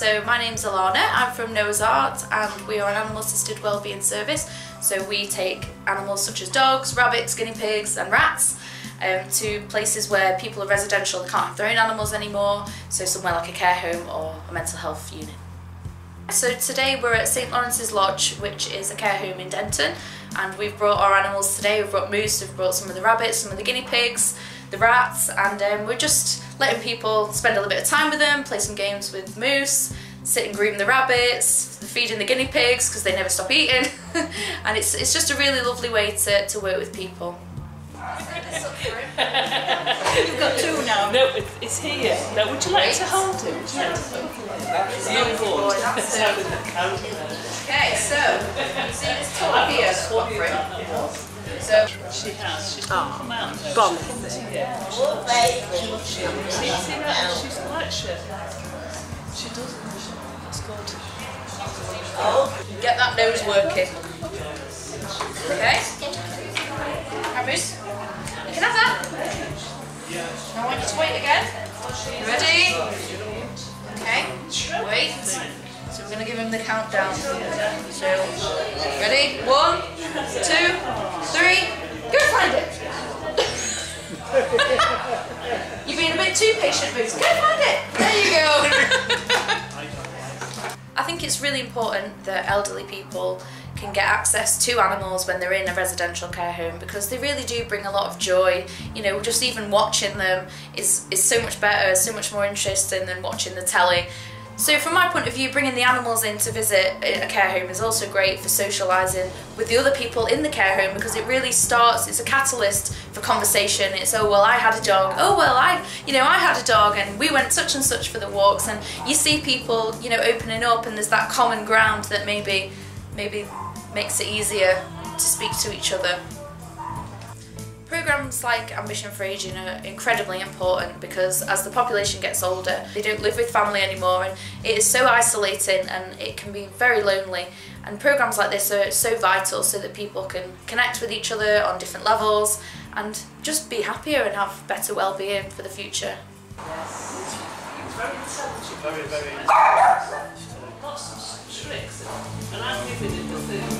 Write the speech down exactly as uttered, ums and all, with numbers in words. So my name's Alana, I'm from Noah's Art and we are an animal assisted wellbeing service. So we take animals such as dogs, rabbits, guinea pigs and rats um, to places where people are residential, they can't have their own animals anymore, so somewhere like a care home or a mental health unit. So today we're at St Lawrence's Lodge, which is a care home in Denton, and we've brought our animals today. We've brought moose, we've brought some of the rabbits, some of the guinea pigs, the rats, and um, we're just letting people spend a little bit of time with them, play some games with moose, sit and groom the rabbits, feeding the guinea pigs because they never stop eating, and it's, it's just a really lovely way to, to work with people. You've got two now. No, it's here. No, would you like to hold him? Would you like to hold him? That's the board. That's it. Okay, so, you see this top here? So she has. She's come out. Gone. She's quite sure. She doesn't. It's good. Get that nose working. Okay. Abby's. You can have that. Now I want you to wait again. Ready? Okay, wait. So we're going to give him the countdown. So, ready? One, two, three, go find it! You've been a bit too patient, Moose. Go find it! There you go! I think it's really important that elderly people can get access to animals when they're in a residential care home, because they really do bring a lot of joy. You know, just even watching them is, is so much better, so much more interesting than watching the telly. So from my point of view, bringing the animals in to visit a care home is also great for socialising with the other people in the care home, because it really starts, it's a catalyst for conversation. It's, oh well, I had a dog, oh well, I, you know, I had a dog and we went such and such for the walks, and you see people, you know, opening up, and there's that common ground that maybe, maybe makes it easier to speak to each other. Programmes like Ambition for Ageing are incredibly important, because as the population gets older, they don't live with family anymore, and it is so isolating and it can be very lonely, and programmes like this are so vital so that people can connect with each other on different levels and just be happier and have better well-being for the future. Yes. Very, very... Lots of tricks, and I'm giving it the food.